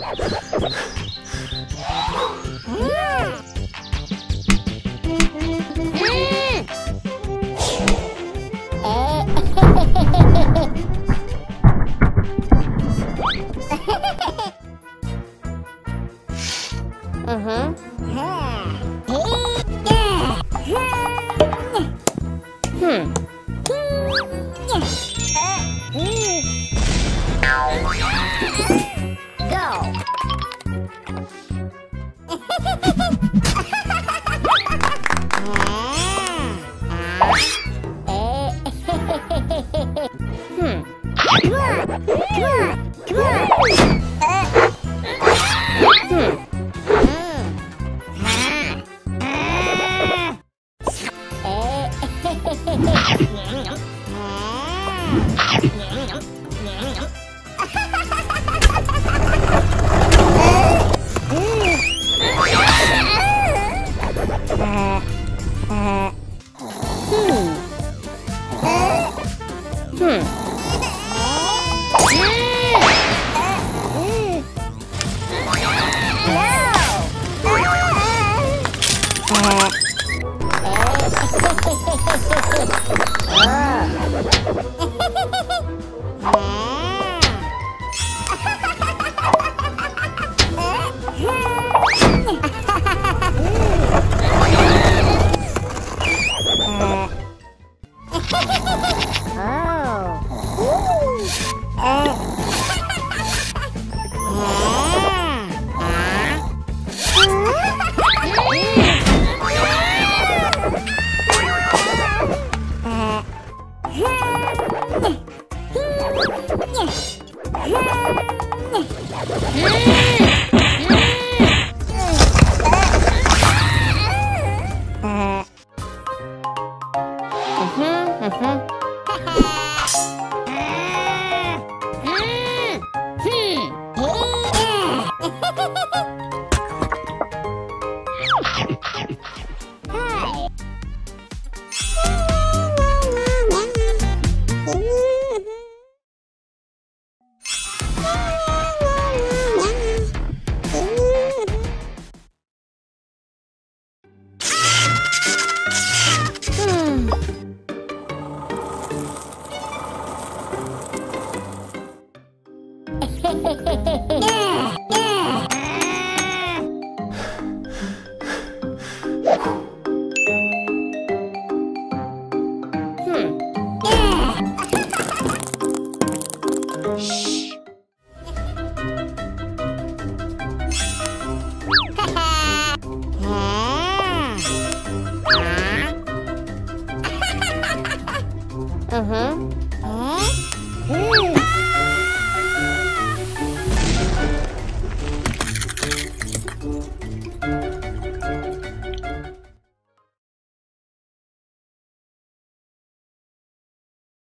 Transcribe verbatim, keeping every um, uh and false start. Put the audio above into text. Uh-huh. Huh? Hey.